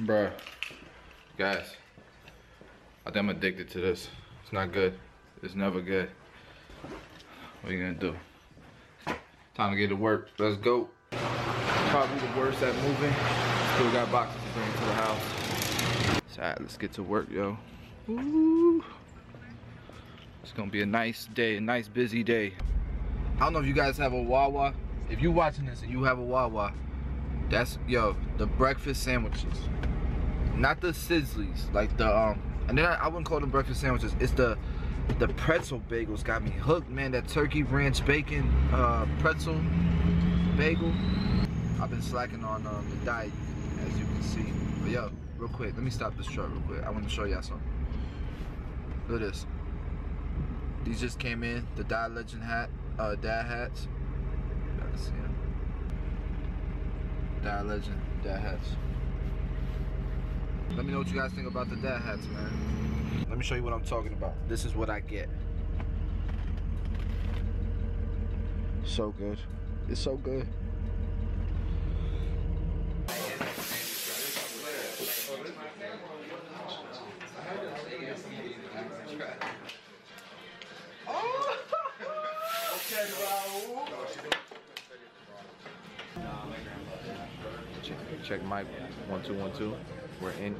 Bruh, guys, I think I'm addicted to this. It's not good. It's never good. What are you gonna do? Time to get to work. Let's go. Probably the worst at moving. Still got boxes to bring to the house. So, all right, let's get to work, yo. Ooh. It's gonna be a nice day, a nice busy day. I don't know if you guys have a Wawa. If you watching this and you have a Wawa, that's, yo, the breakfast sandwiches. Not the sizzlies, like the, and then I wouldn't call them breakfast sandwiches. It's the pretzel bagels got me hooked, man. That turkey ranch bacon pretzel bagel. I've been slacking on the diet, as you can see. But yo, real quick, let me stop this truck real quick. I want to show y'all something. Look at this. These just came in, the Dad Legend hat, dad hats. You can see them. Dad Legend, dad hats. Let me know what you guys think about the dad hats, man. Let me show you what I'm talking about. This is what I get. So good. It's so good. Check mic 1212. We're in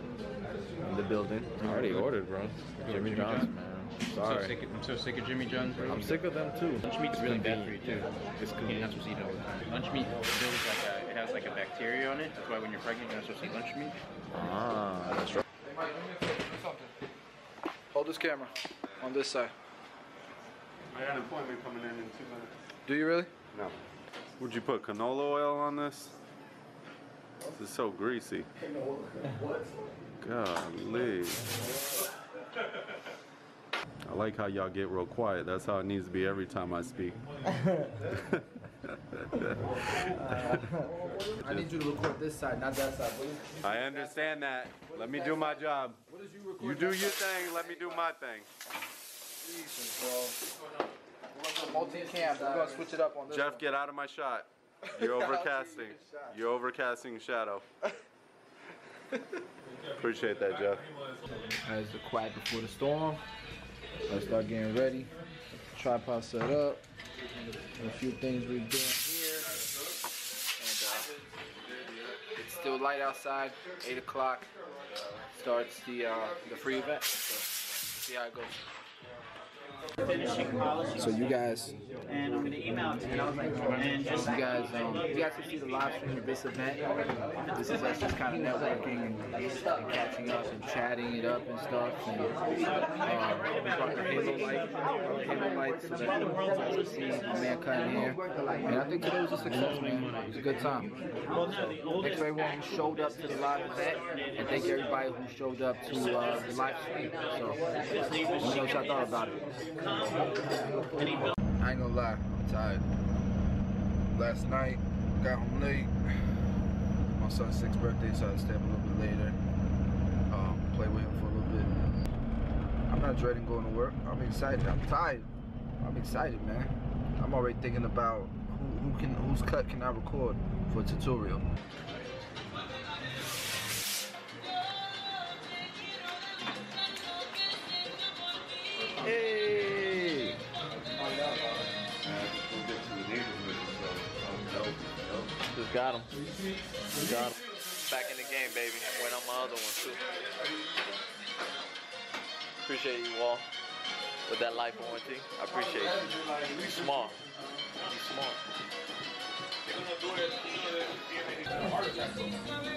the building. I already ordered, bro. Jimmy John's, man. Sorry. I'm so sick of Jimmy John's, bro. I'm sick of them too. Lunch meat's really bad for you too. It's convenient. You're not supposed to eat it all the time. Lunch meat builds it has like a bacteria on it. That's why when you're pregnant, you're not supposed to eat lunch meat. Ah, that's right. Hey, Mike, let me do something. Hold this camera on this side. I got an appointment coming in 2 minutes. Do you really? No. Would you put canola oil on this? This is so greasy. What? Golly. I like how y'all get real quiet. That's how it needs to be every time I speak. I need you to record this side, not that side, please. I understand that. Let me do my job. What did you record? You do your thing, let me do my thing. Jesus, bro. Multi-cam, we're gonna switch it up on this. Jeff, get out of my shot. You're overcasting. You're overcasting shadow. Appreciate that, Jeff. That's the quiet before the storm. Let's start getting ready. Tripod set up. And a few things we're doing here. And it's still light outside. 8 o'clock starts the free event. So see how it goes. So you guys, and I'm gonna email it to you. And just you guys can see the live stream of this event. This is us just kind of networking and catching up and chatting it up and stuff. And we brought the halo light, so that you guys can see mankind here. And I think today was a success, man. It was a good time. Thanks for everyone who showed up to the live event, and thank everybody who showed up to the live stream. So let me know what y'all thought about it. I ain't gonna lie, I'm tired. Last night, got home late. My son's 6th birthday, so I had to stay up a little bit later. Play with him for a little bit. I'm not dreading going to work. I'm excited. I'm tired. I'm excited, man. I'm already thinking about whose cut can I record for a tutorial. Hey! Just got him. Just got him. Back in the game, baby. Went on my other one, too. Appreciate you all with that life warranty. I appreciate you. You smart. You smart.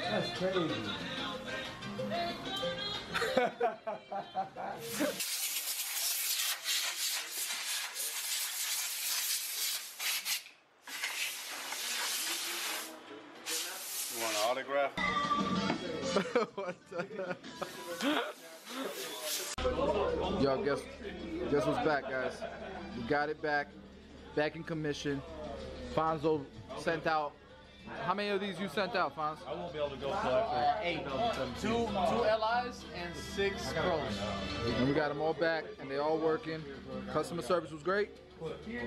That's crazy. You want an autograph? What the hell? Yo, guess what's back, guys? We got it back. Back in commission. Fonzo sent out. How many of these you sent out, Fonz? I won't be able to go collect 8. Two LIs and 6 pros. And we got them all back, and they all working. Customer service was great.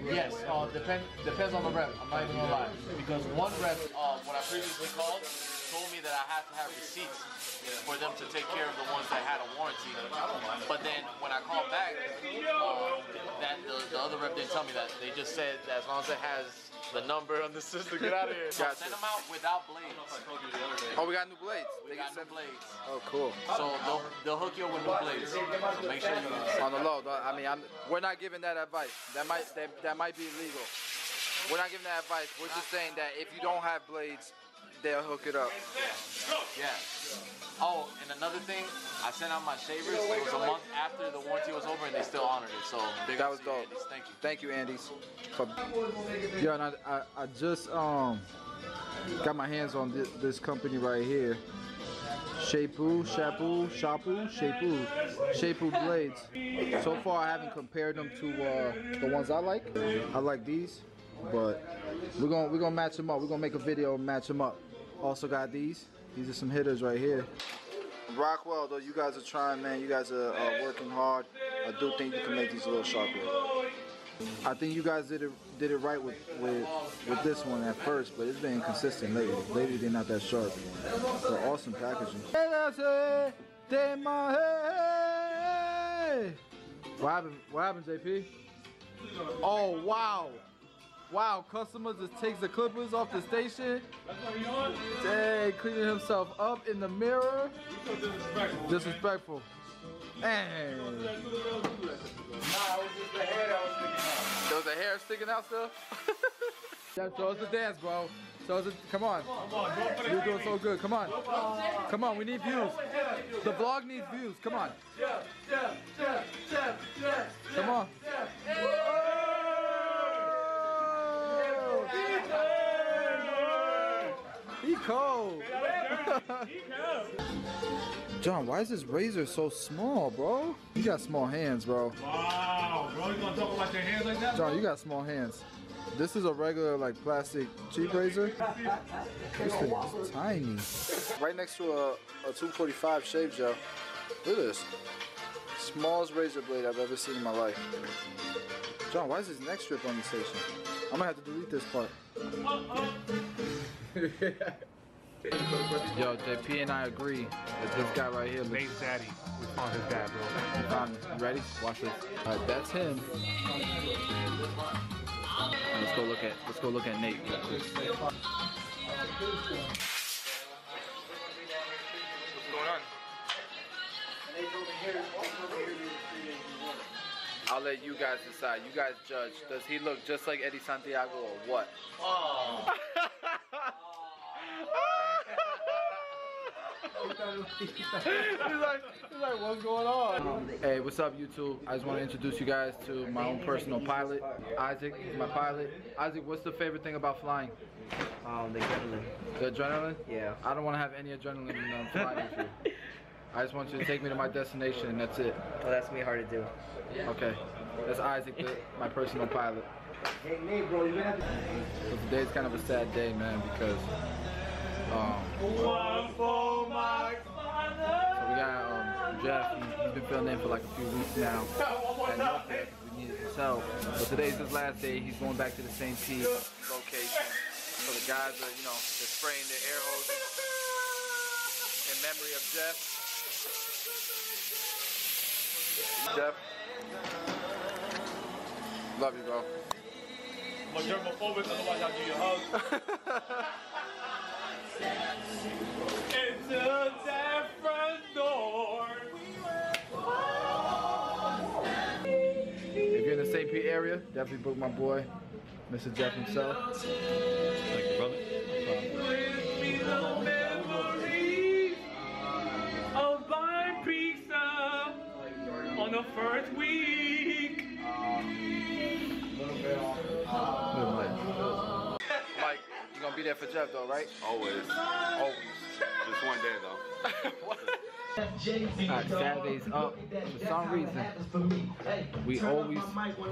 Yes, depends on the rep. I'm not even gonna lie, because one rep, what I previously called, told me that I have to have receipts for them to take care of the ones that had a warranty. But then when I called back, the other rep didn't tell me that. They just said as long as it has the number on the system, get out of here. So send them out without blades. Oh, we got new blades. We got new blades. Oh, cool. So they'll hook you up with new blades. So make sure you on the low. I mean, we're not giving that advice. That might be illegal. We're not giving that advice. We're just saying that if you don't have blades, they'll hook it up. Yeah. Oh, and another thing, I sent out my shavers. It was a month after the warranty was over, and they still honored it. So that was dope. Andis. Thank you. Thank you, Andis. Yeah, and I just got my hands on this company right here. Shapu blades. So far, I haven't compared them to the ones I like. I like these. But we're gonna match them up. We're gonna make a video and match them up. Also got these. These are some hitters right here. Rockwell, though, you guys are trying, man. You guys are working hard. I do think you can make these a little sharper. I think you guys did it right with this one at first, but it's been inconsistent lately. Lately they're not that sharp. So awesome packaging. What happened, JP? Oh wow. Wow, customers just takes the clippers off the station. Dang, cleaning himself up in the mirror. Disrespectful. Dang. Nah, it was just the hair that was sticking out. There was a hair sticking out still? Yeah, show us the dance, bro. Show us the, come on. You're doing so good, come on. Come on, we need views. The vlog needs views, come on. Come on. He cold. John, why is this razor so small, bro? You got small hands, bro. Wow, bro, you gonna talk about your hands like that? John, you got small hands. This is a regular, like, plastic cheap razor. This thing is tiny. Right next to a 245 shave gel. Look at this. Smallest razor blade I've ever seen in my life. John, why is this neck strip on the station? I'm gonna have to delete this part. Yo, JP and I agree that this guy right here looks... Nate's daddy. We found his dad, bro. You ready? Watch this. Alright, that's him. And let's go look at Nate. What's going on? I'll let you guys decide. You guys judge. Does he look just like Eddie Santiago or what? Oh. he's like, what's going on? Hey, what's up, YouTube? I just want to introduce you guys to my own personal pilot, Isaac. My pilot, Isaac. What's the favorite thing about flying? The adrenaline. The adrenaline? Yeah. I don't want to have any adrenaline when I'm flying with you. I just want you to take me to my destination, and that's it. Well, that's me hard to do. Okay, that's Isaac, my personal pilot. Hey, Nate, bro, you have to... So today's kind of a sad day, man, because so we got Jeff. He's been filling in for like a few weeks now. And we needed his help. So today's his last day. He's going back to the St. Pete location. So the guys are, they're spraying their air hoses in memory of Jeff. Jeff, love you, bro. I'm a germophobic, otherwise I'll give you a hug. Into that front door. If you're in the St. Pete area, definitely book my boy, Mr. Jeff himself. Thank you, brother. No problem. The first week. Mike, you're gonna be there for Jeff though, right? Always. Always. Just one day though. Alright, Saturday's up. For some reason, we always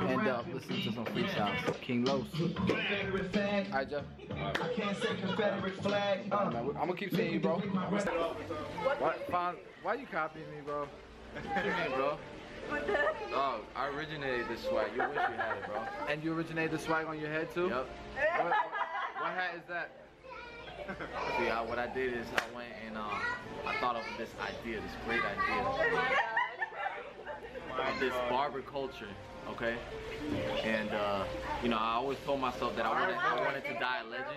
end up listening to some freestyles. King Lowe's. Alright, Jeff. I can't say Confederate flag. I'm gonna keep seeing you, bro. Why you copying me, bro? What do you mean, bro? Oh, I originated this swag. You wish you had it, bro. And you originated the swag on your head, too? Yep. What hat is that? See, what I did is I went and I thought of this idea, this great idea. Of this barber culture, okay? And, you know, I always told myself that I wanted to die a legend.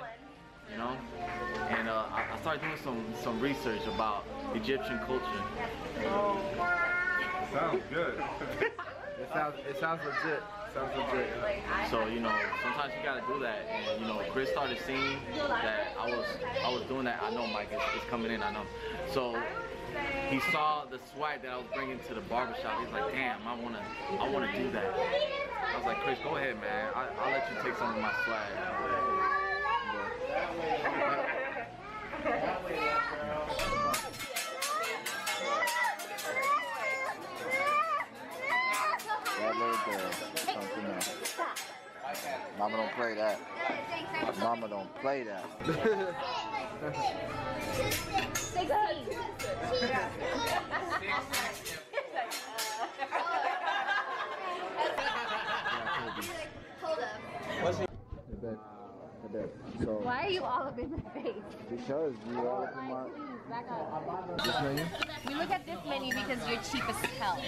You know, and I started doing some research about Egyptian culture. Sounds good. it sounds legit. Sounds legit. So you know, sometimes you gotta do that. And you know, Chris started seeing that I was doing that. I know Mike is coming in. I know. So he saw the swag that I was bringing to the barbershop. He's like, damn, I wanna do that. I was like, Chris, go ahead, man. I'll let you take some of my swag. That little girl, something else. Mama don't play that. Mama don't play that. So, why are you all up in my face? Because you all up in my... Back up. This menu? We look at this menu because you're cheap as hell.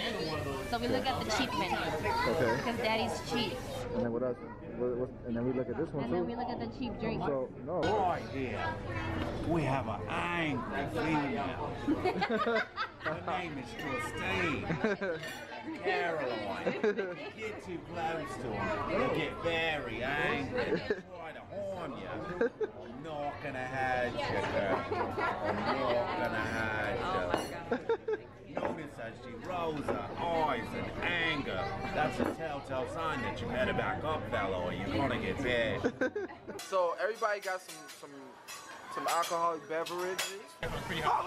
So we look at the cheap menu. Okay. Because daddy's cheap. And then what else? And then we look at this one too? And then we look at the cheap drink. So, no. Boy, yeah. We have an angry female. Her name is Justine. Caroline, if you get too close to them, they'll get very angry. They'll try to harm you. I'm not gonna hurt you, girl. I'm not gonna hurt you. Notice as she rolls her eyes in anger, that's a telltale sign that you better back up, fella, or you're gonna get bad. So everybody got some alcoholic beverages. You got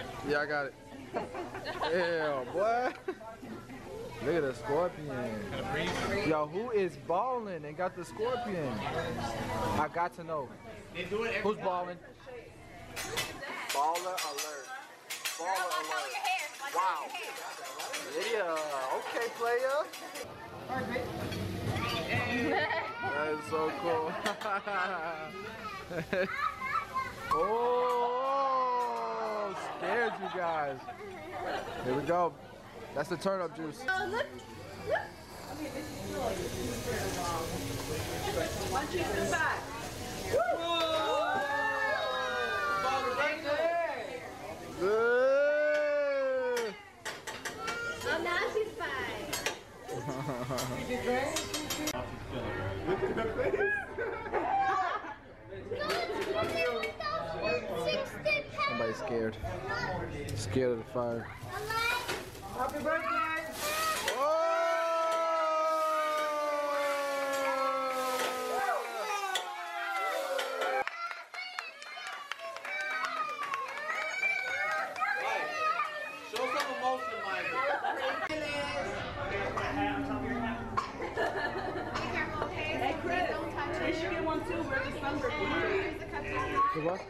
it? Yeah, I got it. Yeah, boy. Look at the scorpion. Yo, who is balling and got the scorpion? I got to know. Who's balling? Baller alert. Baller alert. Wow. Yeah, okay, player. That is so cool. Oh, scared you guys. Here we go. That's the turnip juice. Oh, look! Look! Okay, this is really good. One, two, three, five. Woo! Woo! Right there! Good! Oh, now she's fine. Look at the face! Somebody's scared. Scared of the fire. Happy birthday! Show some emotion, Mike. Hey, Chris, don't touch it. They should get one too. We're the number. The what?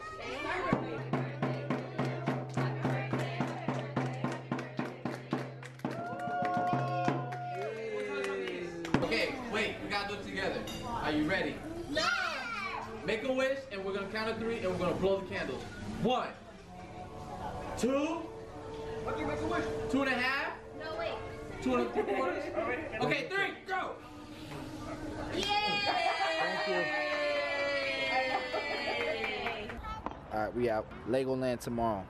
Together. Are you ready? Yeah! Make a wish and we're gonna count to three and we're gonna blow the candles. 1, 2, what do you make a wish? 2 1/2. No wait. 2 3/4. Okay, 3, go! Yay! Thank you. Alright, we out. Legoland tomorrow.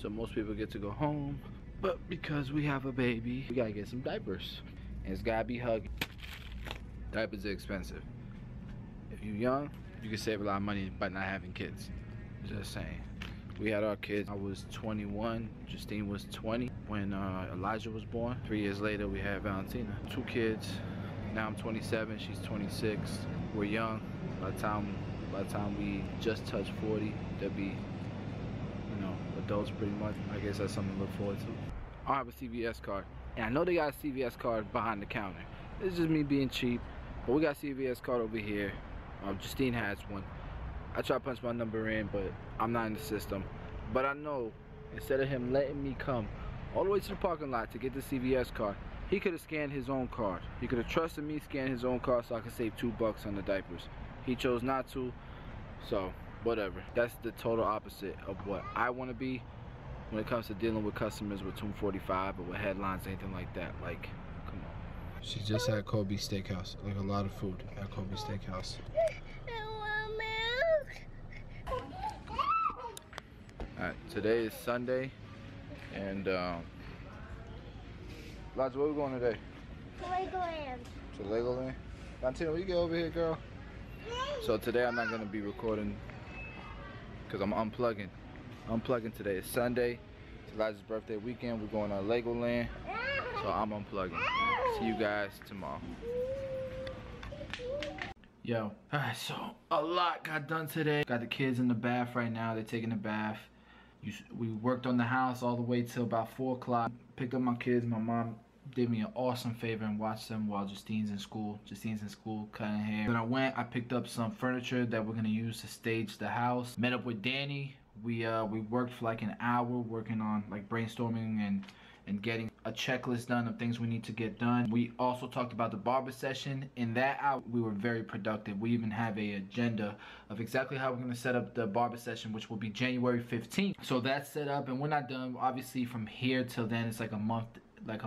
So most people get to go home, but because we have a baby, we gotta get some diapers. And it's gotta be hugging. Diapers are expensive. If you're young, you can save a lot of money by not having kids. Just saying. We had our kids. I was 21. Justine was 20 when Elijah was born. 3 years later, we had Valentina. 2 kids. Now I'm 27. She's 26. We're young. By the time we just touch 40, they'll be, you know, adults pretty much. I guess that's something to look forward to. I have a CVS card, and I know they got a CVS card behind the counter. It's just me being cheap. But we got CVS card over here. Justine has one. I try to punch my number in, but I'm not in the system. But I know, instead of him letting me come all the way to the parking lot to get the CVS card, he could have scanned his own card. He could have trusted me, scanned his own card so I could save $2 on the diapers. He chose not to, So whatever, that's the total opposite of what I want to be when it comes to dealing with customers with 245 or with headlines, anything like that. Like, come on. She just had Kobe's Steakhouse, like a lot of food at Kobe's Steakhouse. Alright, today is Sunday, and Elijah, where we going today? To Legoland. To Legoland? Valentina, will you get over here, girl? So today I'm not going to be recording because I'm unplugging. Unplugging today. It's Sunday. It's Elijah's birthday weekend. We're going to Legoland. So I'm unplugging. See you guys tomorrow. Yo. Alright, so a lot got done today. Got the kids in the bath right now. They're taking a bath. We worked on the house all the way till about 4 o'clock. Picked up my kids. My mom did me an awesome favor and watched them while Justine's in school. Justine's in school cutting hair. Then I picked up some furniture that we're gonna use to stage the house. Met up with Danny. We worked for like an hour working on like brainstorming and getting a checklist done of things we need to get done. We also talked about the barber session. In that hour, we were very productive. We even have an agenda of exactly how we're gonna set up the barber session, which will be January 15th. So that's set up, and we're not done. Obviously, from here till then, it's like a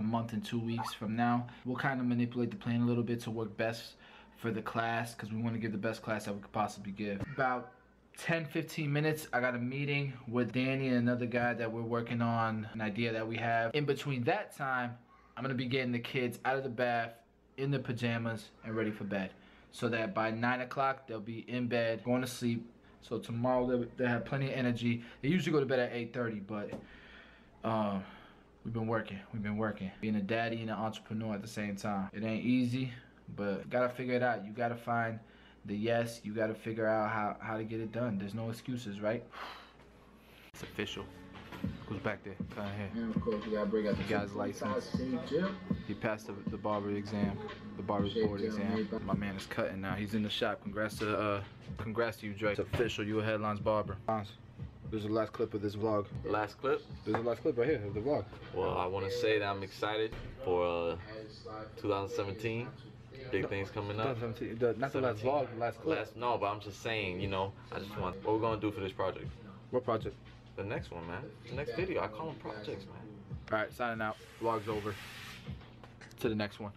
month and 2 weeks from now. We'll kind of manipulate the plan a little bit to work best for the class, because we want to give the best class that we could possibly give. About 10-15 minutes, I got a meeting with Danny and another guy that we're working on an idea that we have. In between that time, I'm gonna be getting the kids out of the bath, in their pajamas, and ready for bed, so that by 9 o'clock they'll be in bed going to sleep. So tomorrow they'll have plenty of energy. They usually go to bed at 8:30, but We've been working. Being a daddy and an entrepreneur at the same time. It ain't easy, but you gotta figure it out. You gotta find the yes. You gotta figure out how to get it done. There's no excuses, right? It's official. Goes back there, cut hair. And of course, you gotta bring out the guy's license. He passed the barber exam, the barber's board exam. My man is cutting now. He's in the shop. Congrats to you, Drake. It's official. You a Headlines barber. This is the last clip of this vlog. Last clip? This is the last clip right here of the vlog. Well, I want to say that I'm excited for 2017. Big things coming up. Not the last vlog, the last clip. No, but I'm just saying, you know, I just want, what we're going to do for this project. What project? The next one, man. The next video. I call them projects, man. All right, signing out. Vlog's over. To the next one.